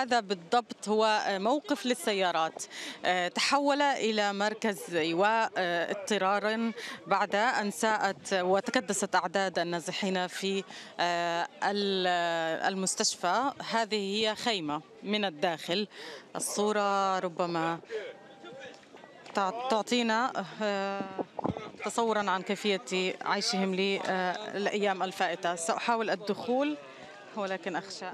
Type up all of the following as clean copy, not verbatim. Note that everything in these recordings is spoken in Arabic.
هذا بالضبط هو موقف للسيارات، تحول إلى مركز إيواء اضطرارا بعد أن ساءت وتكدست أعداد النازحين في المستشفى. هذه هي خيمة من الداخل، الصورة ربما تعطينا تصورا عن كيفية عيشهم للأيام الفائتة. سأحاول الدخول ولكن أخشى.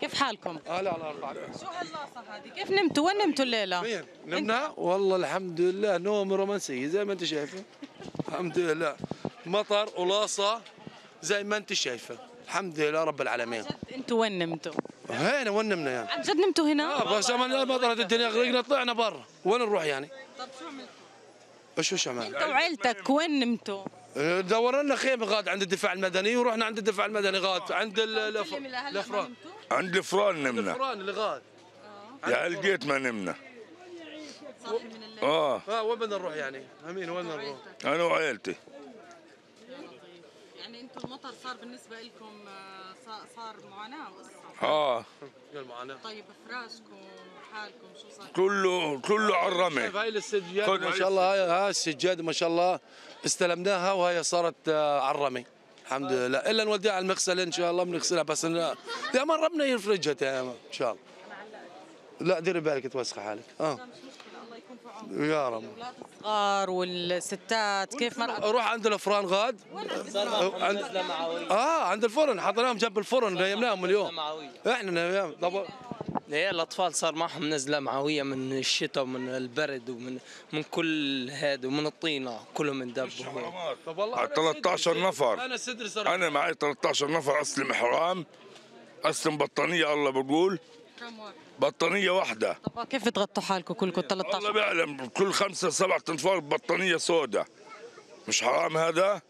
كيف حالكم؟ أهلا على أربعة. شو هاللاصة هذه؟ كيف نمتوا؟ وين نمتوا الليلة؟ مين؟ نمنا؟ والله الحمد لله نوم رومانسية زي ما أنت شايفة. الحمد لله. مطر ولاصة زي ما أنت شايفة. الحمد لله رب العالمين. عن جد أنتوا وين نمتوا؟ هنا وين نمنا يعني؟ عن جد نمتوا هنا؟ بس لما مطرت الدنيا غرقنا طلعنا برا، وين نروح يعني؟ طب شو عملتوا؟ شو عملتوا؟ أنت وعيلتك وين نمتوا؟ دورنا لنا خيمة غاد عند الدفاع المدني ورحنا عند الدفاع المدني غاد عند الأفران. عند الفران نمنا. الفران اللي غاد. يا لقيت ما نمنا. صاحي من الليل. وين بدنا نروح يعني؟ امين وين بدنا نروح؟ انا وعائلتي. يعني انتم المطر صار بالنسبة لكم صار معاناة وقصة. المعاناة. طيب فراشكم حالكم شو صار؟ كله على الرمي. هاي السجادة ما شاء الله، هاي السجادة ما شاء الله استلمناها وهي صارت على الرمي. الحمد لله، الا نوديها على المغسله ان شاء الله بنغسلها، بس دائما ربنا يفرجها دائما ان شاء الله. لا ديري بالك توسخي حالك. مش مشكله، الله يكون في عونك يا رب. الاولاد الصغار والستات كيف مرقوا؟ روح عند الافران غاد. عند الفرن، حطيناهم جنب الفرن نيمناهم اليوم. احنا نيمناهم طب الاطفال صار معهم نزله معويه من الشتاء ومن البرد ومن كل هذا ومن الطينه كلهم اندبوا. طب والله 13 نفر، انا معي 13 نفر اصل محرام، اصل بطانيه الله بقول بطانيه واحده. طب كيف بتغطوا حالكم كلكم 13؟ الله بيعلم، كل 5 7 انفار بطانيه سوداء. مش حرام هذا؟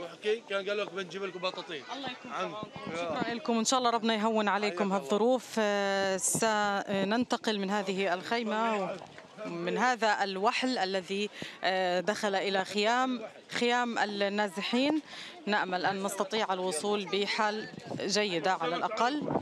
وحكي كان قال لك بنجيب لكم بطاطين. الله يكون في عونكم، شكرا لكم، ان شاء الله ربنا يهون عليكم هالظروف. سننتقل من هذه الخيمه ومن هذا الوحل الذي دخل الى خيام النازحين، نأمل ان نستطيع الوصول بحال جيده على الاقل.